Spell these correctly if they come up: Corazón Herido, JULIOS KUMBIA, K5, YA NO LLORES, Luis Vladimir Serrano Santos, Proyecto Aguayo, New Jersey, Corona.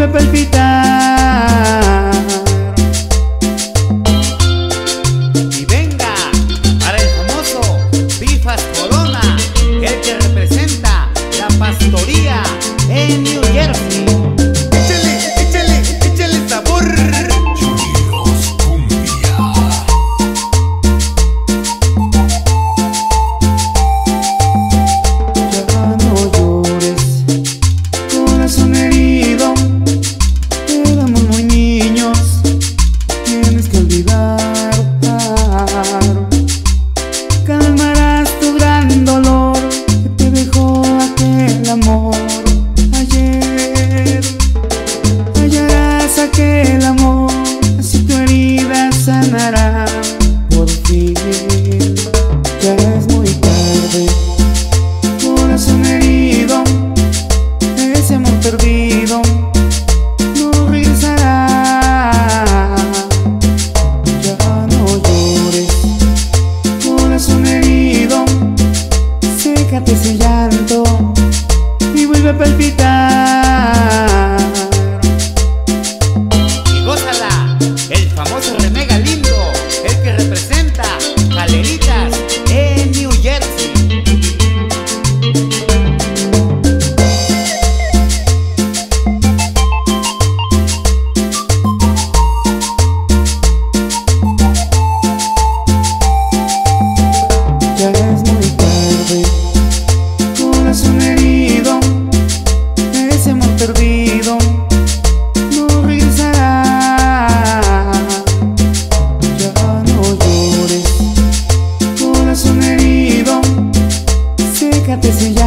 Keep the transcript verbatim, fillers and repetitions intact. vuelve a palpitar. Y venga, para el famoso Bifas Corona, el que representa la pastoría en New Jersey. Échale, échale, échale sabor. Chuliros Cumbia. Ya no llores, corazón herido. Éramos muy niños, tienes que olvidar. Calmarás tu gran dolor que te dejó aquel amor. Ayer hallarás aquel amor, así tu herida sanará por fin. Ya es muy tarde, corazón herido, ese amor perdido no regresará. Ya no llores, corazón herido, sécate ese llanto y vuelve a palpitar. Y gózala, el famoso remega lindo, el que representa Galeritas en New Jersey. Ya es muy tarde, corazón herido, ese amor perdido no regresará. Ya no llores, corazón herido, sécate ese llanto.